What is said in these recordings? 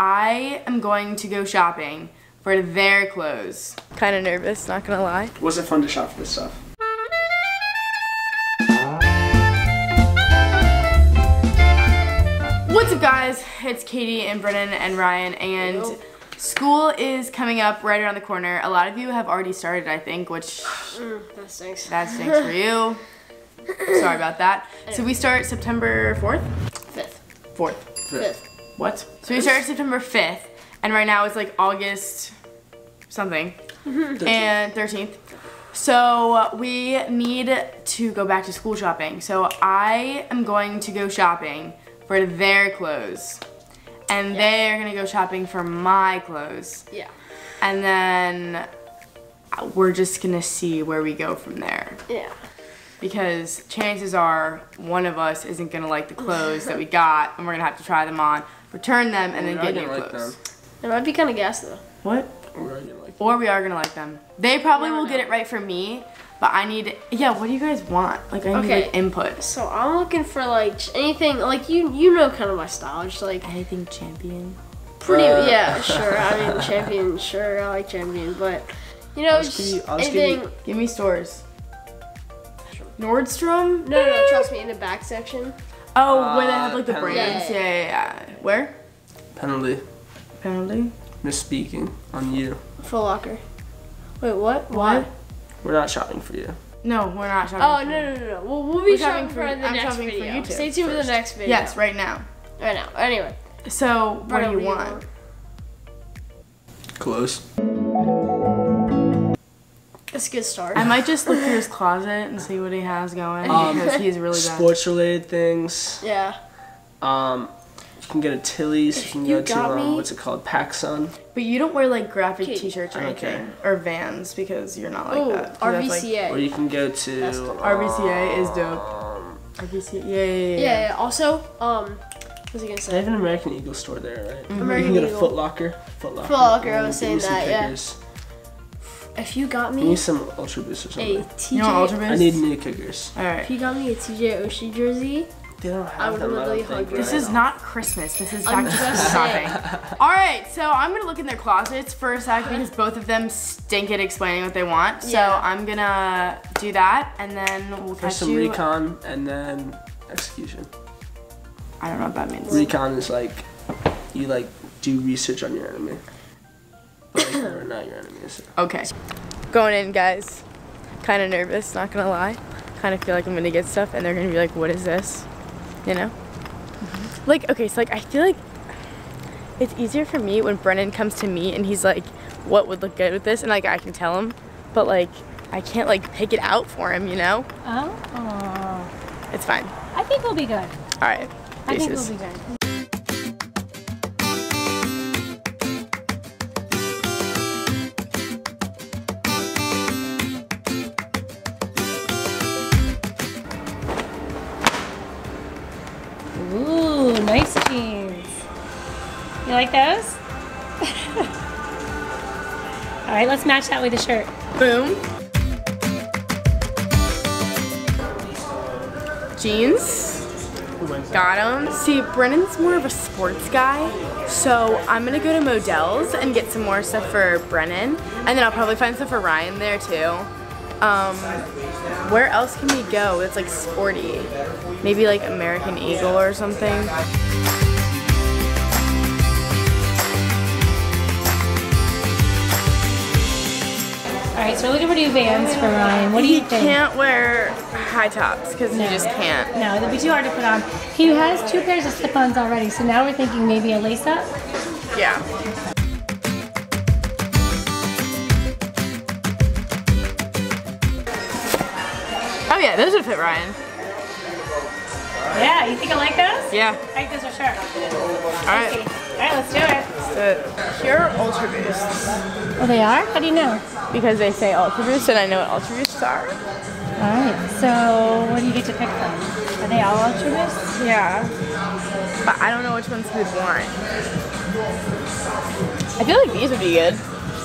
I am going to go shopping for their clothes. Kind of nervous, not gonna lie. Was it fun to shop for this stuff? What's up guys, it's Katie and Brennan and Ryan, and hello. School is coming up right around the corner. A lot of you have already started, I think, which that stinks. That stinks for you. Sorry about that. Anyway. So we start September 4th? 5th. 4th. 5th. What? So we start September 5th, and right now it's like August something, 13th. And 13th. So we need to go back to school shopping. So I am going to go shopping for their clothes. And yeah, they are gonna go shopping for my clothes. Yeah. And then we're just gonna see where we go from there. Yeah. Because chances are one of us isn't gonna like the clothes that we got, and we're gonna have to try them on, return them, and then get new clothes. It might be kind of gas though. What? Or we are gonna like them. They probably will get it right for me, but I need, yeah, what do you guys want? Like, I need like, input. So I'm looking for like anything, like you know kind of my style, just like. Anything Champion? Pretty, yeah, sure, I mean Champion, sure, I like Champion, but you know, just anything. Give me stores. Nordstrom? No, no, no, trust me, in the back section. Oh, where they have like the brands? Yeah, yeah, yeah. Where? Penalty. Penalty? Misspeaking on you. Foot Locker. Wait, what? Why? We're not shopping for you. No, we're not shopping for you. Oh, no, no, no, no. We'll be shopping for the next video. Stay tuned for the next video. Yes, right now. Right now. Anyway. So, what do you want? Clothes. That's a good start. I might just look through his closet and see what he has going, because he's really bad. Sports-related things. Yeah. You can get a Tilly's. You can go to what's it called? PacSun. But you don't wear like graphic T-shirts or anything, or Vans, because you're not like that. RVCA. Or you can go to RVCA is dope. RVCA. Yeah, yeah, yeah. Yeah. Also, what was I gonna say? They have an American Eagle store there, right? American Eagle. You can get a Foot Locker. Foot Locker. Foot Locker. I was saying that. Yeah. If you got me, I need some Ultra Boost or something. You know Ultra Boost? I need new kickers. All right. If you got me a T.J. Oshie jersey, they don't have This is not Christmas. This is back to shopping. All right, so I'm gonna look in their closets for a sec because both of them stink at explaining what they want. Yeah. So I'm gonna do that, and then we'll catch some recon and then execution. I don't know what that means. Recon is like you like do research on your enemy. Like, we're not your enemies. So. Okay. Going in, guys. Kind of nervous, not gonna lie. Kind of feel like I'm gonna get stuff and they're gonna be like, what is this? You know? Mm-hmm. Like, okay, so like, I feel like it's easier for me when Brennan comes to me and he's like, what would look good with this? And like, I can tell him, but like, I can't like pick it out for him, you know? Oh. It's fine. I think we'll be good. All right. I think we'll be good. Nice jeans. You like those? All right, let's match that with a shirt. Boom. Jeans. Got them. See, Brennan's more of a sports guy, so I'm gonna go to Modell's and get some more stuff for Brennan, and then I'll probably find stuff for Ryan there too. Where else can we go? It's like sporty. Maybe like American Eagle or something. Alright, so we're looking for new Vans for Ryan. What do you think? You can't wear high tops because you just can't. No, they'll be too hard to put on. He has two pairs of slip-ons already, so now we're thinking maybe a lace-up? Yeah. Oh yeah, those would fit Ryan. Yeah, you think I like those? Yeah. I like those for sure. Alright. Alright, let's do it. So, here are Ultra Boosts. Oh, they are? How do you know? Because they say Ultra Boosts and I know what Ultra Boosts are. Alright, so what do you get to pick from? Are they all Ultra Boosts? Yeah. But I don't know which ones we'd want. I feel like these would be good,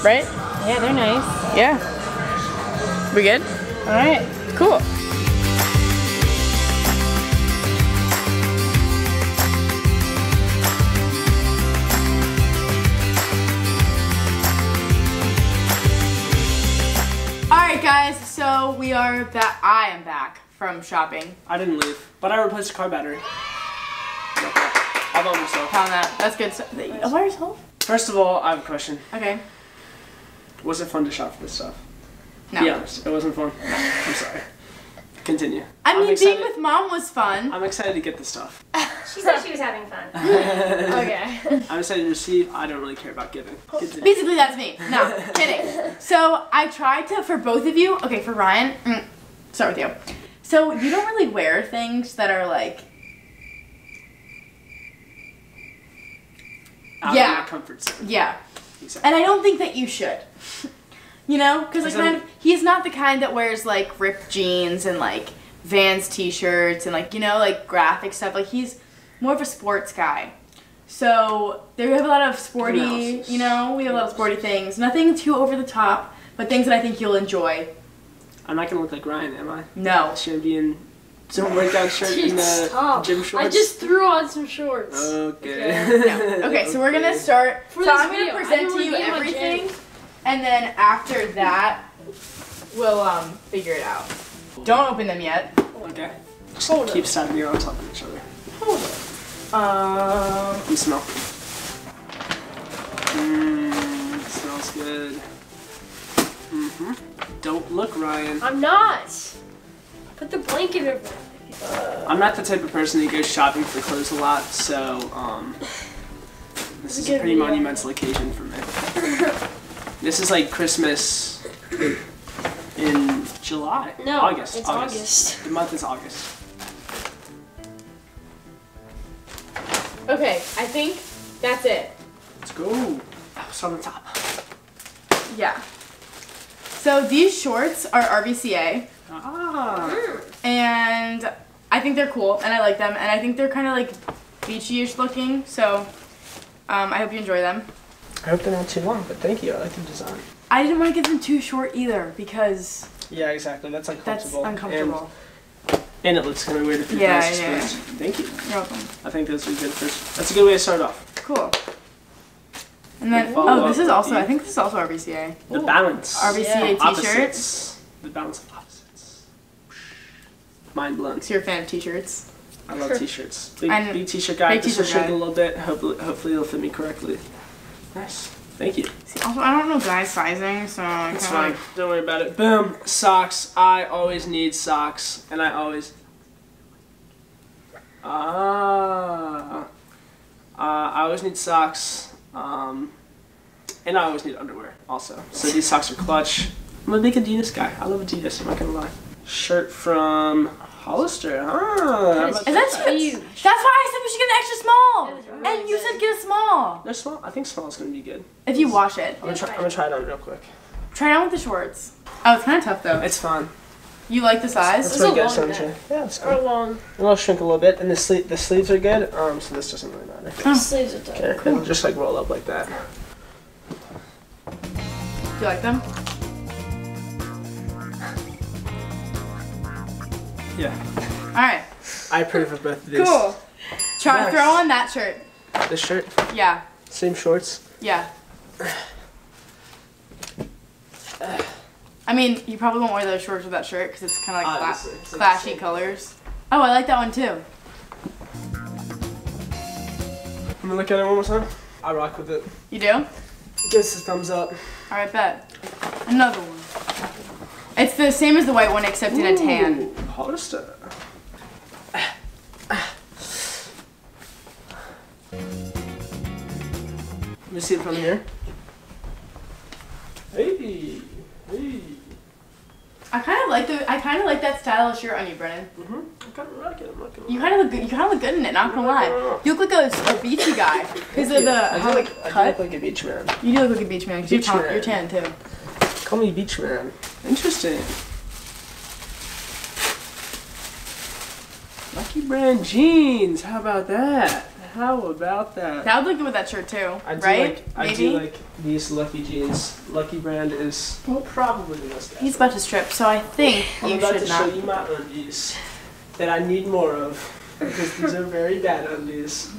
right? Yeah, they're nice. Yeah. We good? Alright. Cool. So we are back. I am back from shopping. I didn't leave, but I replaced the car battery. I bought myself. Found that. That's good stuff. Nice. Why yourself? First of all, I have a question. Okay. Was it fun to shop for this stuff? No. Be honest, it wasn't fun. I'm sorry. Continue. I mean, being with mom was fun. I'm excited to get this stuff. She said she was having fun. Okay. I'm excited to receive. I don't really care about giving. Continue. Basically, that's me. No, kidding. So I tried to, for both of you, okay, for Ryan, start with you. So you don't really wear things that are like, out of my comfort zone. Yeah. Exactly. And I don't think that you should. You know, because like kind of, he's not the kind that wears like ripped jeans and like Vans t-shirts and like, you know, like graphic stuff. Like he's more of a sports guy. So there we have a lot of sporty, you know, we have a lot of sporty things. Nothing too over the top, but things that I think you'll enjoy. I'm not going to look like Ryan, am I? No. Champion. Some workout shirt and gym shorts. I just threw on some shorts. Okay. No. Okay, so we're going to start. So I'm going to present to you everything. And then after that, we'll figure it out. Don't open them yet. Okay. Just hold keep standing here on top of each other. Hold it. You smell. Mmm, smells good. Mm-hmm. Don't look, Ryan. I'm not. Put the blanket over it. I'm not the type of person who goes shopping for clothes a lot, so this is a pretty monumental occasion for me. This is like Christmas in July. No, August. It's August. The month is August. Okay, I think that's it. Let's go. That was on the top. Yeah. So these shorts are RVCA. Ah. And I think they're cool, and I like them, and I think they're kind of like beachy-ish looking, so I hope you enjoy them. I hope they're not too long, but thank you. I like the design. I didn't want to get them too short either because... Yeah, exactly. That's uncomfortable. That's uncomfortable. And it looks kind of weird if you're exposed. Thank you. You're welcome. I think those would be good first. That's a good way to start off. Cool. And then, oh, this is also, I think this is also RVCA. The balance. RVCA t-shirts. The balance of opposites. Mind blown. So you're a fan of t-shirts? I love t-shirts. Big t-shirt guy. This will shrink a little bit. Hopefully it'll fit me correctly. Nice. Thank you. See, also, I don't know guy sizing, so it's fine. Like... Don't worry about it. Boom. Socks. I always need socks, and I always I always need socks, and I always need underwear also. So these socks are clutch. I'm a big Adidas guy. I love Adidas. I'm not gonna lie. Shirt from Hollister, huh? That's huge. That's why I said we should get an extra small. Really and you said get a small. They're small. I think small is going to be good. If you wash it. I'm going to try it on real quick. Try it on with the shorts. Oh, it's kind of tough though. It's fun. You like the size? It's really good. Yeah, it's good. Or long. It'll shrink a little bit. And the sleeves are good, so this doesn't really matter. Oh. The sleeves are done. Okay, cool. It'll just like roll up like that. Do you like them? Yeah. Alright. I approve of both of these. Cool. Try to throw on that shirt. This shirt? Yeah. Same shorts? Yeah. I mean, you probably won't wear those shorts with that shirt because it's kind of like clashy colors. Oh, I like that one too. I'm gonna look at it one more time. I rock with it. You do? Gives a thumbs up. Alright, bet. Another one. It's the same as the white one except in a tan. Hollister. Let me see it from here. Hey, hey. I kind of like that style of shirt on you, Brennan. Mhm. I kind of like it. I'm not gonna lie. You kind of look good in it. Not gonna lie. You look like a beachy guy because of the how it cut. I look like a beach man. You do look like a beach man. You're tan too. Call me beach man. Interesting. Lucky Brand jeans. How about that? How about that? That would look good with that shirt too, right? I do like these Lucky jeans. Lucky Brand is probably the best. He's about to strip, so I think I'm about to show you my undies that I need more of because these are very bad undies.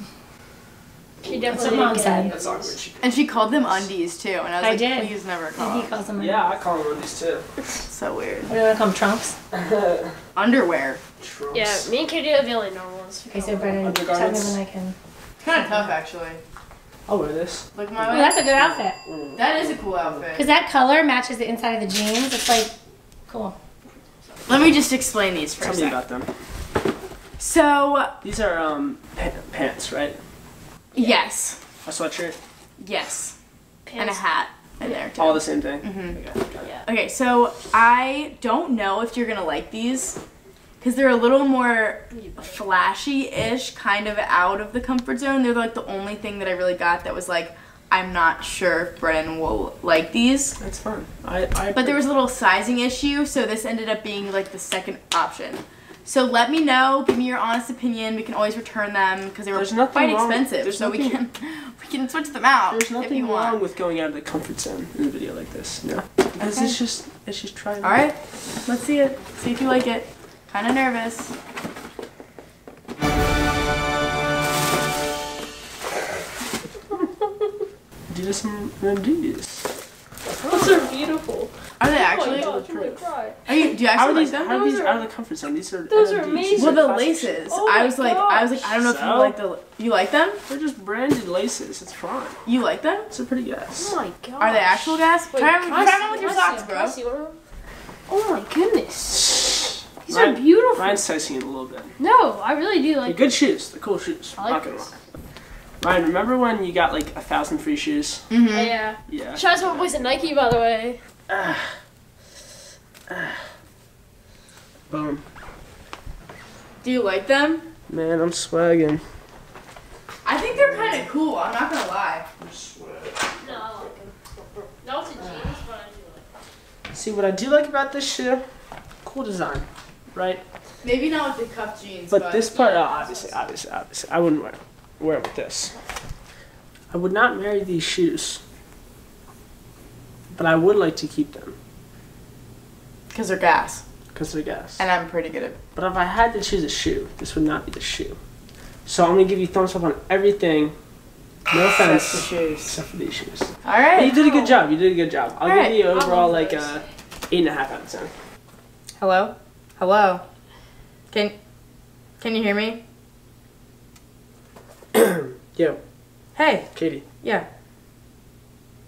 She definitely didn't get it. That's awkward. And she called them undies too, and I was like, please never call them. He calls them undies. Yeah, I call them undies too. So weird. What do you want to call them, trunks? Underwear. Trunks. Yeah, me and Katie are the only normal ones. Okay, so Brennan, tell me when I can. It's kind of tough, actually. I'll wear this. Look my way. That's a good outfit. Mm. That is a cool outfit. Because that color matches the inside of the jeans. It's like, cool. Let me just explain these first. Tell me about them. So these are pants, right? Yes. A sweatshirt? Yes. Pants. And a hat in there too. All the same thing? Mm-hmm. Okay, yeah. Okay, so I don't know if you're going to like these because they're a little more flashy-ish, kind of out of the comfort zone. They're like the only thing that I really got that was like, I'm not sure if Brennan will like these. That's fun. But there was a little sizing issue, so this ended up being like the second option. So let me know. Give me your honest opinion. We can always return them because they were quite expensive. So we can switch them out. There's nothing wrong with going out of the comfort zone in a video like this. No, it's just trying. All right, let's see it. See if you like it. Kind of nervous. These are some NMDs. Those are beautiful. Are they actually? Oh my God, do you actually like them? How are these out of the comfort zone? These are those NMDs. Are amazing. Well, the laces. Oh I was like, I don't know if you like the. You like them? They're just branded laces. It's fine. You like them? It's a pretty gas. Oh my God. Are they actual gas? Wait, try them with your socks, bro. Oh my goodness. These are beautiful. Ryan's tasting it a little bit. No, I really do like. They're good shoes. They're cool shoes. I like them. Ryan, remember when you got like 1,000 free shoes? Mm-hmm. Yeah. Yeah. Shout out to my boys at Nike, by the way. Boom. Do you like them? Man, I'm swagging. I think they're kind of cool. I'm not gonna lie. I'm swagging. No, I like them. No, it's a jeans, but I do like them. See what I do like about this shoe? Cool design, right? Maybe not with the cuff jeans, but this part, yeah, obviously, I wouldn't wear it with this. I would not marry these shoes, but I would like to keep them. Because they're gas. And I'm pretty good at it. But if I had to choose a shoe, this would not be the shoe. So I'm going to give you thumbs up on everything. No offense. Except the shoes. Except for these shoes. All right. But you did a good job. I'll give you overall like a 8.5 out of 10. Hello? Hello? Can you hear me? Yo. Hey. Katie. Yeah.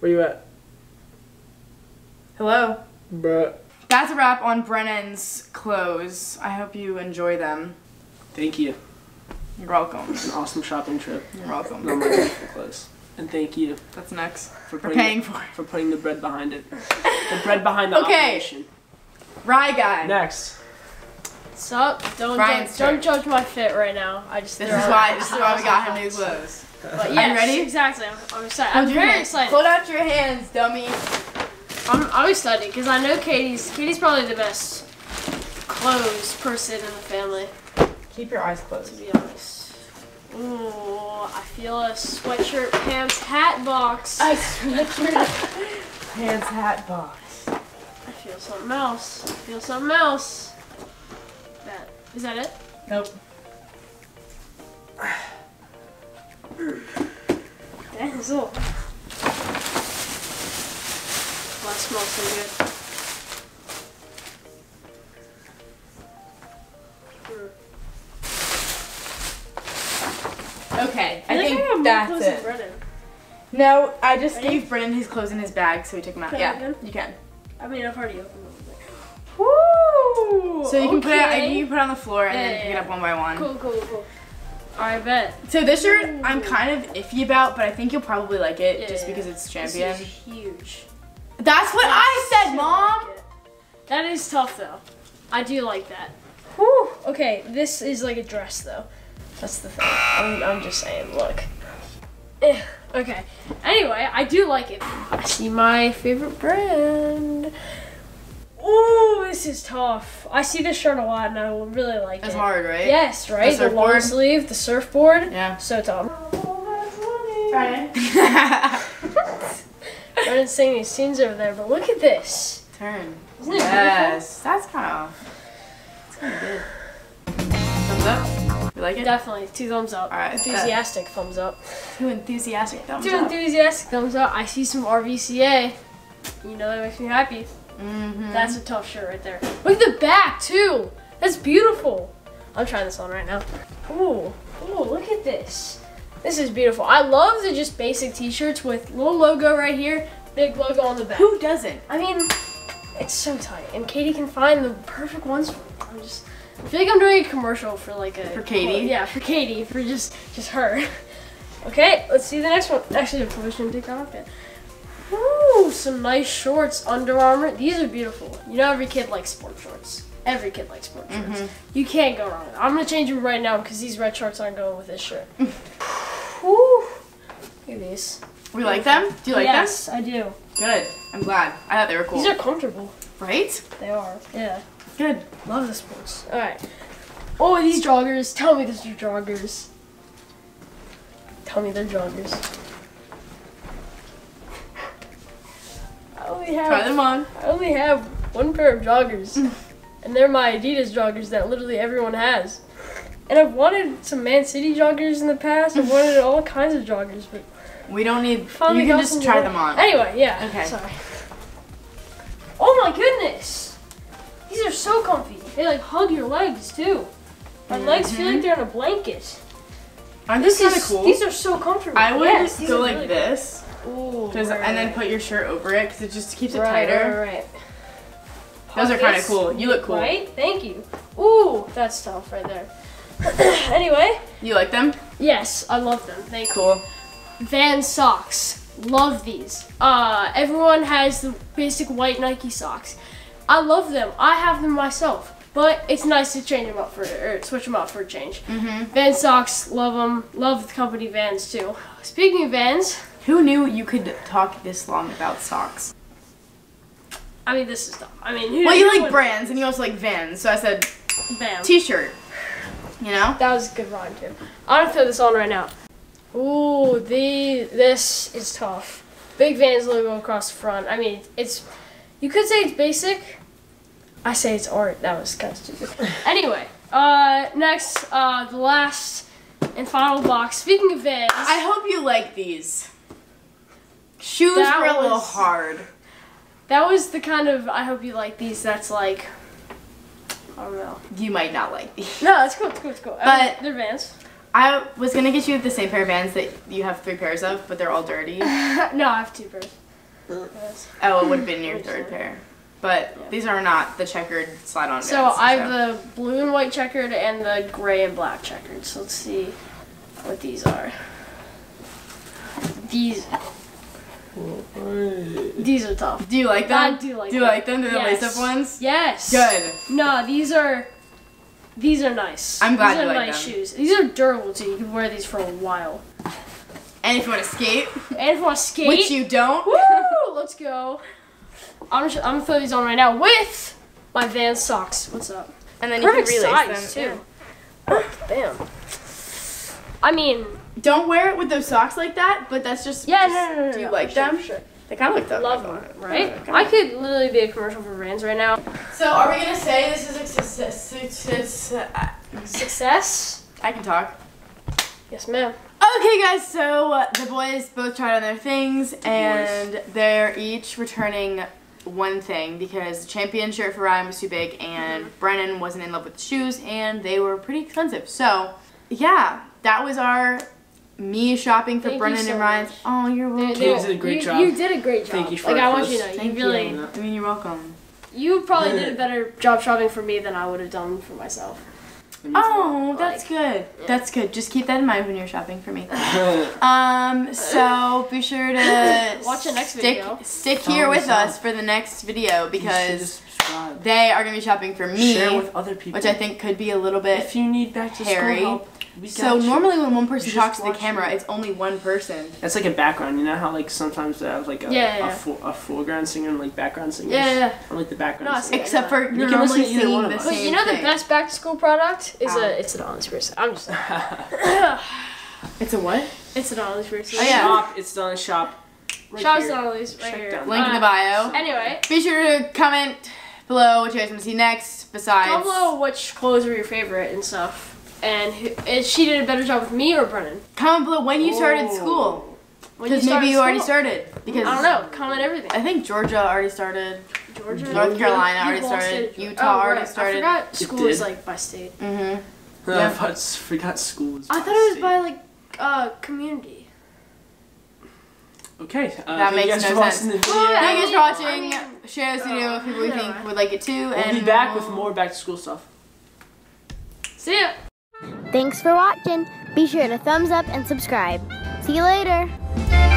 Where you at? Hello? Bruh. That's a wrap on Brennan's clothes. I hope you enjoy them. Thank you. You're welcome. It's an awesome shopping trip. You're welcome. No money for clothes. And thank you. That's next. For paying for it. For putting the bread behind it. The bread behind the operation. Rye guy. Next. Sup? Don't judge my fit right now. This is why we got him new clothes. But yes, are you ready? Exactly. I'm excited. I'm very excited. Hold out your hands, dummy. I'm excited because I know Katie's probably the best clothes person in the family. Keep your eyes closed. To be honest. Ooh, I feel a sweatshirt, pants, hat box. A sweatshirt, pants, hat box. I feel something else. Is that it? Nope. That is all. That smells so good. Okay, I think that's it. No, I just gave Brennan his clothes in his bag, so we took them out. Yeah, you can. I mean, I've already opened them. Woo! So you can put it on the floor and then pick it up one by one. Cool. I bet. So this shirt, I'm kind of iffy about, but I think you'll probably like it just because it's Champion. This is huge. That's what I said, Mom! Like that is tough, though. I do like that. Whew. Okay, this is like a dress, though. That's the thing. I'm just saying, look. Okay. Anyway, I do like it. I see my favorite brand. Ooh, this is tough. I see this shirt a lot and I really like it. It's hard, right? Yes, right? The long sleeve, the surfboard. Yeah. So tough. Right. I didn't see any scenes over there, but look at this. Turn. Isn't it beautiful? That's kind of good. Thumbs up. You like it? Definitely. Two thumbs up. All right. Enthusiastic thumbs up. Two enthusiastic thumbs up. Two enthusiastic thumbs up. I see some RVCA. You know that makes me happy. Mm-hmm. That's a tough shirt right there. Look at the back too. That's beautiful. I'm trying this on right now. Ooh, ooh, look at this. This is beautiful. I love the just basic t-shirts with little logo right here, big logo on the back. Who doesn't? I mean, it's so tight. And Katie can find the perfect ones for me. I feel like I'm doing a commercial for like a... For Katie? Oh, yeah, for Katie, for just her. Okay, let's see the next one. Actually, I probably shouldn't take that off yet. Ooh, some nice shorts, Under Armour. These are beautiful. You know every kid likes sport shorts. Every kid likes sport shorts. You can't go wrong. I'm gonna change them right now because these red shorts aren't going with this shirt. Ooh, look at these. We like them? Do you like them? Yes, I do. Good. I'm glad. I thought they were cool. These are comfortable. Right? They are. Yeah. Good. Love the sports. All right. Oh, these joggers. Tell me these are joggers. Tell me they're joggers. Try them on. I only have one pair of joggers. And they're my Adidas joggers that literally everyone has. And I've wanted some Man City joggers in the past. I've wanted all kinds of joggers, but we don't need. You can just try them on. Anyway, yeah. Okay. Sorry. Oh my goodness! These are so comfy. They like hug your legs too. My legs feel like they're in a blanket. Aren't these kind of cool? These are so comfortable. I would just go like really this, ooh, right. And then put your shirt over it because it just keeps it tighter. Right. Those are kind of cool. You look cool. Right? Thank you. Ooh, that's tough right there. Anyway. You like them? Yes, I love them. Thank you. Cool. Vans socks. Love these. Everyone has the basic white Nike socks. I love them. I have them myself. But it's nice to change them up for, or switch them up for a change. Vans socks. Love them. Love the company Vans too. Speaking of Vans. Who knew you could talk this long about socks? I mean, this is dumb. I mean, who, well, you like brands and you also like Vans, so I said Vans. T-shirt. You know? That was a good rhyme, too. I'm gonna throw this on right now. Ooh, this is tough. Big Vans logo across the front. I mean, it's, you could say it's basic. I say it's art. That was kind of stupid. Anyway, next, the last and final box. Speaking of Vans. I hope you like these. Shoes were a little hard. That was the kind of, I hope you like these, that's like... I don't know. You might not like these. No, it's cool, it's cool, it's cool. But they're Vans. I was going to get you the same pair of Vans that you have three pairs of, but they're all dirty. No, I have two pairs. Oh, it would have been your third pair. But these are not the checkered slide-on Vans. So I have the blue and white checkered and the gray and black checkered. So let's see what these are. These are tough. Do you like them? I do like them. Do you like them? They're the lace-up ones? Yes. Good. No, these are nice. I'm glad you like them. These are nice shoes. These are durable too. You can wear these for a while. And if you want to skate. Which you don't. Woo! Let's go. I'm gonna throw these on right now with my Vans socks. What's up? And then perfect you can relace them too. Bam. I mean. Don't wear it with those socks like that, but that's just... Yeah, no. Do you like them? Sure. They kind of look that. Love them, right? I could literally be a commercial for Vans right now. So are we going to say this is a success? I can talk. Yes, ma'am. Okay, guys, so the boys both tried on their things, and they're each returning one thing because the Champion shirt for Ryan was too big, and Brennan wasn't in love with the shoes, and they were pretty expensive. So, yeah, that was our... Me shopping for Brennan and Ryan's. Oh, you're welcome. You did a great job. You did a great job. Thank you for I want you to know, you really. I mean, you're welcome. You probably did a better job shopping for me than I would have done for myself. Oh, that's good. Yeah. That's good. Just keep that in mind when you're shopping for me. So be sure to watch the next video. Stick here with us for the next video because they are going to be shopping for me, share with other people, which I think could be a little bit. If you need back to hairy. School help. So normally when one person talks to the camera, it's only one person. That's like a background. You know how like sometimes they have like a foreground singer and like background singers? Yeah. Or like the background singer. Except for you can listen to either one of us. But you know the best back to school product is it's an honest person. I'm just It's a what? It's an honest person. Oh yeah. Shop, it's done shop. Right Shop's always right here. Link in the bio. Anyway. Be sure to comment below what you guys want to see next. Besides, comment below which clothes were your favorite and stuff. and who, she did a better job with me or Brennan. Comment below when you started school. Because maybe you already started. Because I don't know. Comment everything. I think Georgia already started. Georgia, North Carolina already started. Utah already started. I forgot school is like by state. Mm-hmm. Yeah. I forgot school is by state. I thought it was by like community. Okay, that makes no sense. Thank you guys for watching. Share this video with people you think would like it too. We'll be back with more back to school stuff. See ya! Thanks for watching. Be sure to thumbs up and subscribe. See you later!